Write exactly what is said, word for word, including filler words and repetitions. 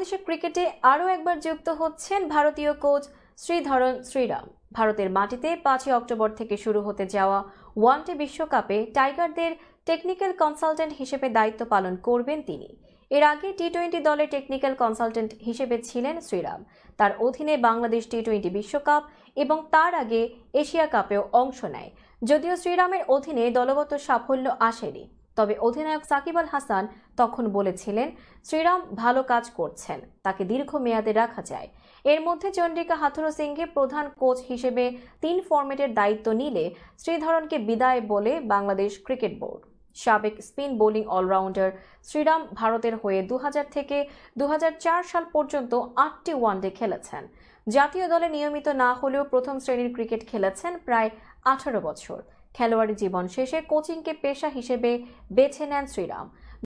বাংলাদেশের ক্রিকেটে আরও একবার যুক্ত হচ্ছেন ভারতীয় কোচ শ্রীধরন শ্রীরাম। ভারতের মাটিতে পাঁচই অক্টোবর থেকে শুরু হতে যাওয়া ওয়ানডে বিশ্বকাপে টাইগারদের টেকনিক্যাল কনসালটেন্ট হিসেবে দায়িত্ব পালন করবেন তিনি। এর আগে টি টোয়েন্টি দলে টেকনিক্যাল কনসালটেন্ট হিসেবে ছিলেন শ্রীরাম। তার অধীনে বাংলাদেশ টি টোয়েন্টি বিশ্বকাপ এবং তার আগে এশিয়া কাপেও অংশ নেয়। যদিও শ্রীরামের অধীনে দলগত সাফল্য আসেনি, তবে অধিনায়ক সাকিব আল হাসান তখন বলেছিলেন শ্রীরাম ভালো কাজ করছেন, তাকে দীর্ঘ মেয়াদে রাখা যায়। এর মধ্যে চন্ডিকা হাথুরুসিংহে প্রধান কোচ হিসেবে তিন ফরম্যাটের দায়িত্ব নিলে শ্রীধরনকে বিদায় বলে বাংলাদেশ ক্রিকেট বোর্ড। সাবেক স্পিন বোলিং অলরাউন্ডার শ্রীরাম ভারতের হয়ে দু হাজার থেকে দু হাজার চার সাল পর্যন্ত আটটি ওয়ানডে খেলেছেন। জাতীয় দলে নিয়মিত না হলেও প্রথম শ্রেণীর ক্রিকেট খেলেছেন প্রায় আঠারো বছর। খেলোয়াড়ি জীবন শেষে কোচিংকে পেশা হিসেবে বেছে নেন শ্রীরাম।